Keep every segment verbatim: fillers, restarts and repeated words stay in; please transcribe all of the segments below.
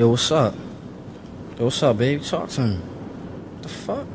Yo, what's up? Yo, what's up, baby? Talk to me. What the fuck?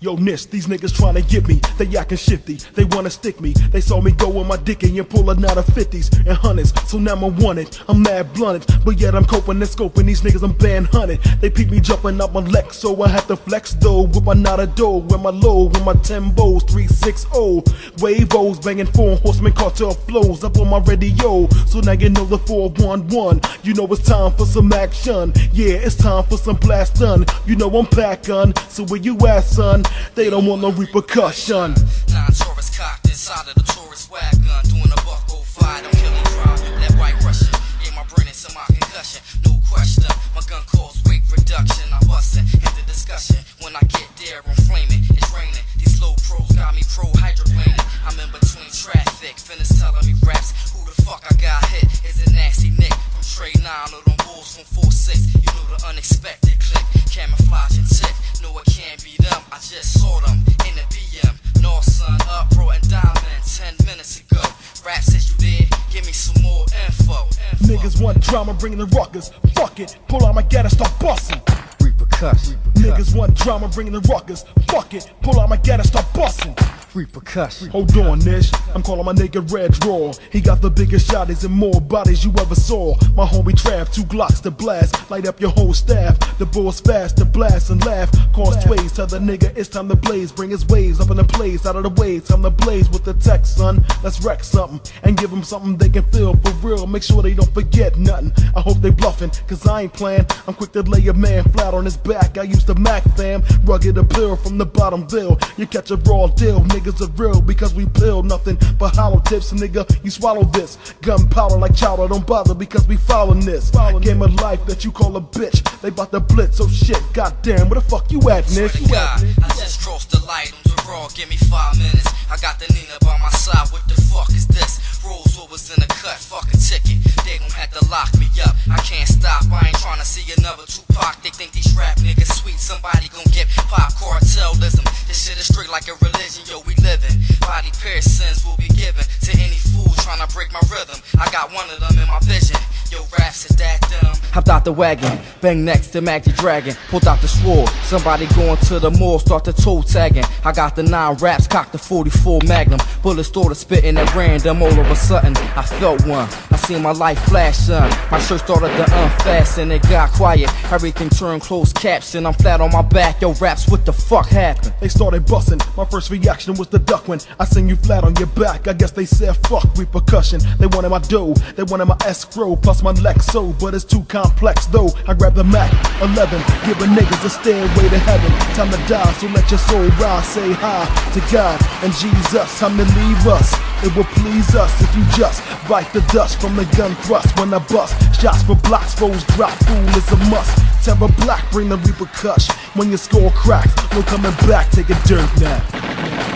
Yo, Nis, these niggas trying to get me. They yackin' shifty, they wanna stick me. They saw me go on my dickie and pull another fifties and hundreds. So now I'm wanted, I'm mad blunted, but yet I'm coping and scoping. These niggas I'm band hunting. They peep me jumping up my Lex, so I have to flex though. With my nada dough, with my low, with my Tembos, three six oh. Wave-O's banging four horsemen cartel flows up on my radio. So now you know the four one one. You know it's time for some action. Yeah, it's time for some blast done. You know I'm packin', so where you at, son? They don't want no repercussion. Nine Taurus cocked inside of the Taurus wagon, doing a buck oh five. I'm killing drive, that white Russian. Yeah, my brain is some my concussion. No question, my gun calls weight reduction. I'm busting in the discussion. When I get there, I'm flaming. It's raining. These low pros got me pro hydroplaning. I'm in between traffic. Finna's telling me raps. Who the fuck I got hit? Is it Nasty Nick from Trey Nine or them Bulls from Four Six? You know the unexpected click, camouflage and tick. No, it can't be them. I just saw them in the B M. North Sun up, bro, and diamond ten minutes ago. Rap says you did. Give me some more info. info. Niggas want drama, bringing the ruckus. Fuck it, pull out my gat and start busting. Repercussion. Niggas want drama, bringing the ruckus. Fuck it, pull out my gat and start busting. Repercussion. Hold on, Nish. I'm calling my nigga Red Draw. He got the biggest shotties and more bodies you ever saw. My homie Trav, two Glocks to blast, light up your whole staff. The bull's fast to blast and laugh. Cause tways, tell the nigga it's time to blaze. Bring his waves up in the place, out of the way. Time to blaze with the tech, son. Let's wreck something and give them something they can feel for real. Make sure they don't forget nothing. I hope they bluffing, cause I ain't playing. I'm quick to lay a man flat on his back. I used to Mac fam, rugged appeal from the bottomville. You catch a raw deal, nigga. Niggas are real because we build nothing but hollow tips. Nigga, you swallow this gunpowder like chowder. Don't bother because we following this following game of life that you call a bitch. They bout to blitz, oh shit, goddamn, where the fuck you at, Nish? You God, at, Nish? I just crossed the light on the raw. Give me five minutes. I got the Nina by my side. What the fuck is this? Rules always in the cut. Fucking ticket. They gon' have to lock me up. I can't stop. I ain't tryna see another Tupac. They think these rap niggas sweet. Somebody gon' get pop cartelism. This shit is straight like a religion. Yo, we living. Body piercings will be given to any fool trying to break my rhythm. I got one of them in my vision. Yo, raps is that dumb. Hopped out the wagon, bang next to Mac the Dragon. Pulled out the sword. Somebody going to the mall, start the toe tagging. I got the nine raps, cocked the forty-four Magnum. Bullets started spitting at random. All of a sudden, I felt one. I seen my life flash, son. My shirt started to unfasten. It got quiet. Everything turned closed caption. I'm flat on my back. Yo, raps, what the fuck happened? They started busting. My first reaction was the duck when I seen you flat on your back. I guess they said fuck repercussion. They wanted my dough, they wanted my escrow, plus my Lexo, but it's too complex though. I grabbed the Mac eleven, giving niggas a stairway to heaven. Time to die, so let your soul rise. Say hi to God and Jesus. Time to leave us, it will please us if you just wipe the dust from the gun thrust. When I bust shots for blocks, foes drop, fool is a must. Terror black, bring the repercussion. When your score cracks, no coming back, take a dirt nap.